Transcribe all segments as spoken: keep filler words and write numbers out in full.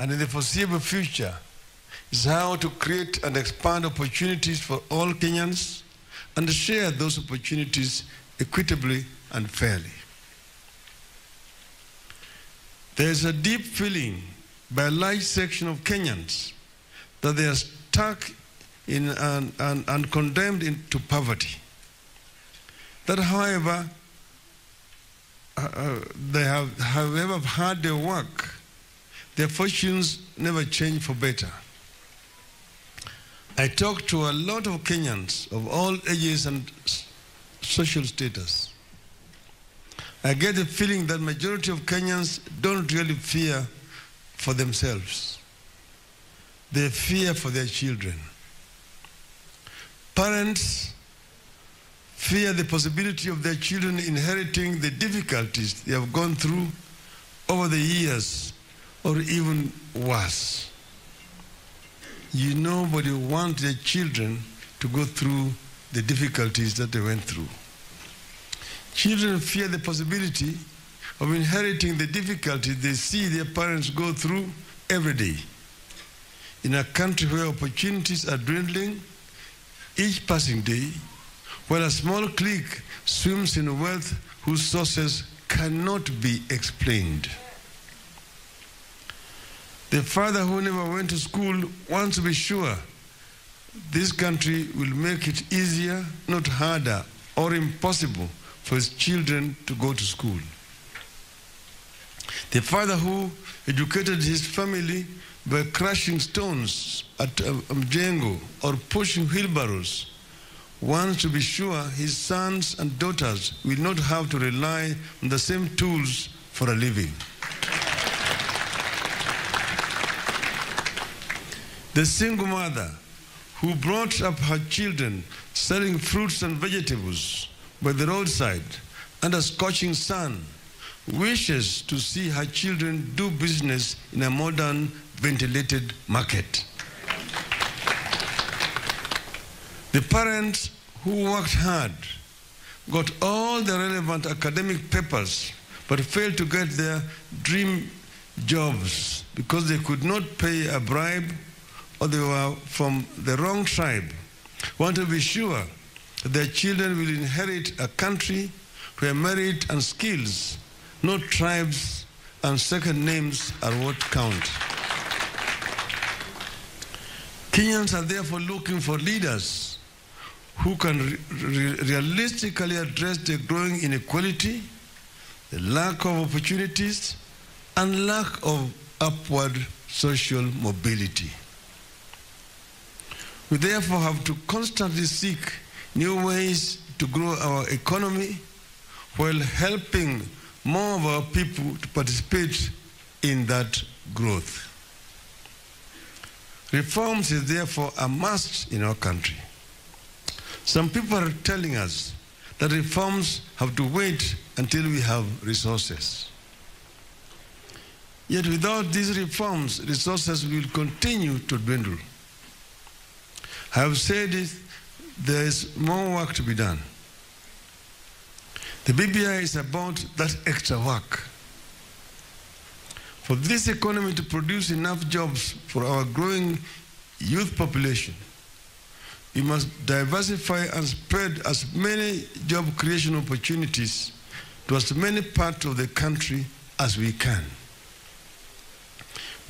and in the foreseeable future is how to create and expand opportunities for all Kenyans and share those opportunities equitably and fairly. There is a deep feeling by a large section of Kenyans that they are stuck in and, and, and condemned into poverty. That, however, uh, they have, however, had their work, their fortunes never change for better. I talked to a lot of Kenyans of all ages and social status. I get the feeling that majority of Kenyans don't really fear for themselves. They fear for their children. Parents fear the possibility of their children inheriting the difficulties they have gone through over the years, or even worse. You know, nobody wants their children to go through the difficulties that they went through. Children fear the possibility of inheriting the difficulties they see their parents go through every day. In a country where opportunities are dwindling each passing day, where a small clique swims in wealth whose sources cannot be explained. The father who never went to school wants to be sure this country will make it easier, not harder or impossible for his children to go to school. The father who educated his family by crashing stones at a mjengo or pushing wheelbarrows wants to be sure his sons and daughters will not have to rely on the same tools for a living. The single mother who brought up her children selling fruits and vegetables by the roadside under scorching sun wishes to see her children do business in a modern, ventilated market. The parents who worked hard got all the relevant academic papers but failed to get their dream jobs because they could not pay a bribe or they were from the wrong tribe, want to be sure that their children will inherit a country where merit and skills, not tribes and second names, are what count. Kenyans are therefore looking for leaders who can re re realistically address the growing inequality, the lack of opportunities, and lack of upward social mobility. We therefore have to constantly seek new ways to grow our economy while helping more of our people to participate in that growth. Reforms is therefore a must in our country. Some people are telling us that reforms have to wait until we have resources. Yet without these reforms, resources will continue to dwindle. I have said it, there is more work to be done. The B B I is about that extra work. For this economy to produce enough jobs for our growing youth population, we must diversify and spread as many job creation opportunities to as many parts of the country as we can.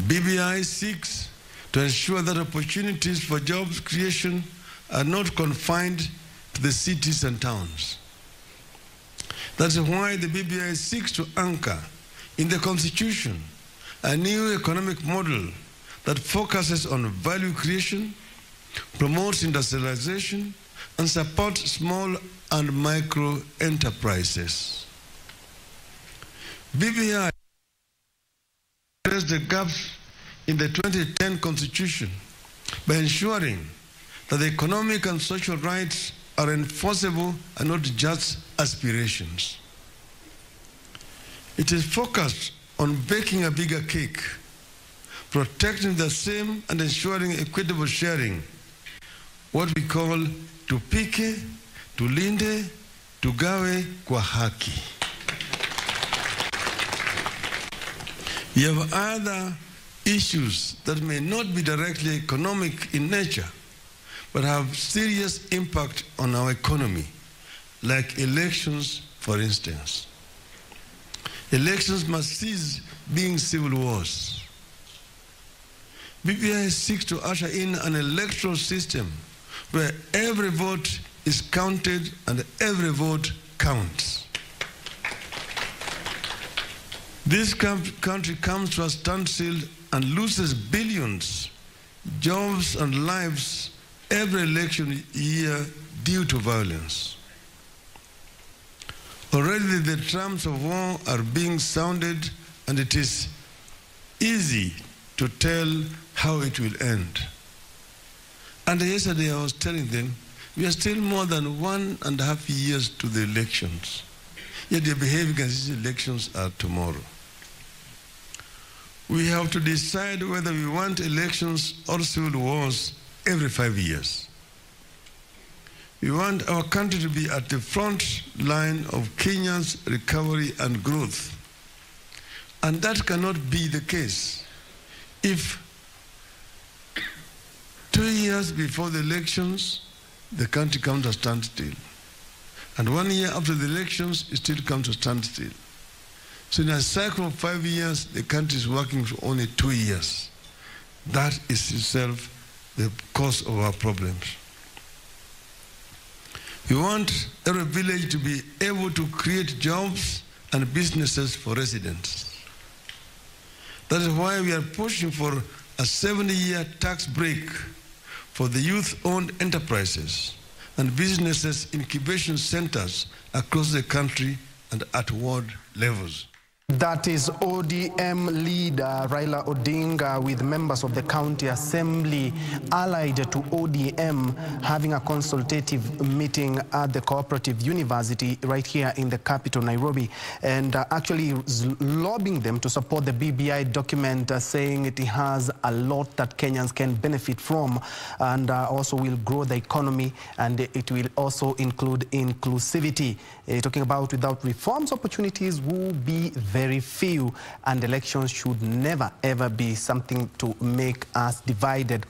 B B I seeks to ensure that opportunities for job creation are not confined to the cities and towns. That's why the B B I seeks to anchor in the Constitution a new economic model that focuses on value creation, promotes industrialization, and supports small and micro enterprises. B B I addresses the gaps in the twenty ten Constitution by ensuring that the economic and social rights are enforceable and not just aspirations. It is focused on baking a bigger cake, protecting the same and ensuring equitable sharing, what we call tupike, tulinde, tugawe kwa haki. You have other issues that may not be directly economic in nature, but have serious impact on our economy, like elections, for instance. Elections must cease being civil wars. B B I seeks to usher in an electoral system where every vote is counted and every vote counts. This country comes to a standstill and loses billions, jobs and lives every election year due to violence. Already the drums of war are being sounded, and it is easy to tell how it will end. And yesterday I was telling them, we are still more than one and a half years to the elections, yet they are behaving as these elections are tomorrow. We have to decide whether we want elections or civil wars every five years. We want our country to be at the front line of Kenya's recovery and growth. And that cannot be the case if two years before the elections, the country comes to a standstill. And one year after the elections, it still comes to a standstill. So in a cycle of five years, the country is working for only two years. That is itself the cause of our problems. We want every village to be able to create jobs and businesses for residents. That is why we are pushing for a seventy-year tax break for the youth-owned enterprises and businesses incubation centers across the country and at ward levels. That is O D M leader Raila Odinga with members of the county assembly allied to O D M having a consultative meeting at the Cooperative University right here in the capital Nairobi, and uh, actually lobbying them to support the B B I document, uh, saying it has a lot that Kenyans can benefit from, and uh, also will grow the economy, and it will also include inclusivity. Uh, talking about without reforms, opportunities will be very very few, and elections should never ever be something to make us divided.